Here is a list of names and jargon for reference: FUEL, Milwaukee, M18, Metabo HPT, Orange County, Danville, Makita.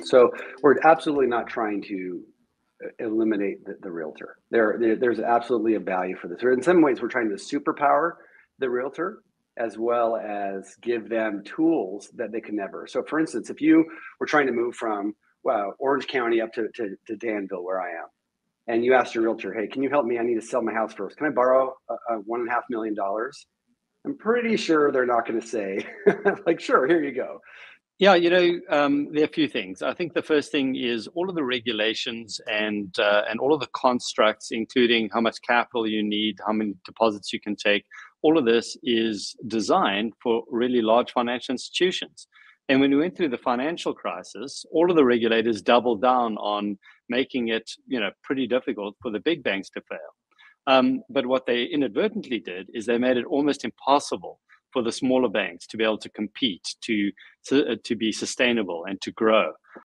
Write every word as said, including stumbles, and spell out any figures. And so we're absolutely not trying to eliminate the, the realtor. There, there, there's absolutely a value for this. In some ways, we're trying to superpower the realtor, as well as give them tools that they can never. So for instance, if you were trying to move from well, Orange County up to, to, to Danville, where I am, and you asked your realtor, hey, can you help me? I need to sell my house first. Can I borrow a, a one and a half million dollars? I'm pretty sure they're not going to say, like, sure, here you go. Yeah, you know, um, there are a few things. I think the first thing is all of the regulations and uh, and all of the constructs, including how much capital you need, how many deposits you can take. All of this is designed for really large financial institutions. And when we went through the financial crisis, all of the regulators doubled down on making it, you know, pretty difficult for the big banks to fail. Um, but what they inadvertently did is they made it almost impossible for the smaller banks to be able to compete, to, to, to be sustainable and to grow.